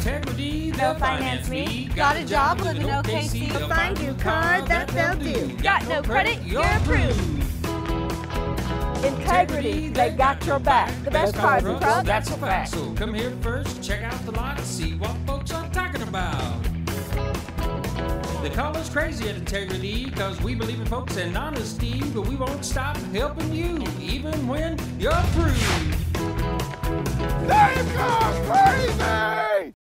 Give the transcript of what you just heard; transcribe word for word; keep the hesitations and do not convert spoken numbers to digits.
Integrity, they'll finance me. Got a job, live in O K C. They'll find you a car that they'll do. Got no credit, you're approved. Integrity, they got your back. The best cars and trucks, that's a fact. So come here first, check out the lot, see what folks are talking about. They call us crazy at Integrity because we believe in folks and honesty, but we won't stop helping you even when you're approved. They call us crazy!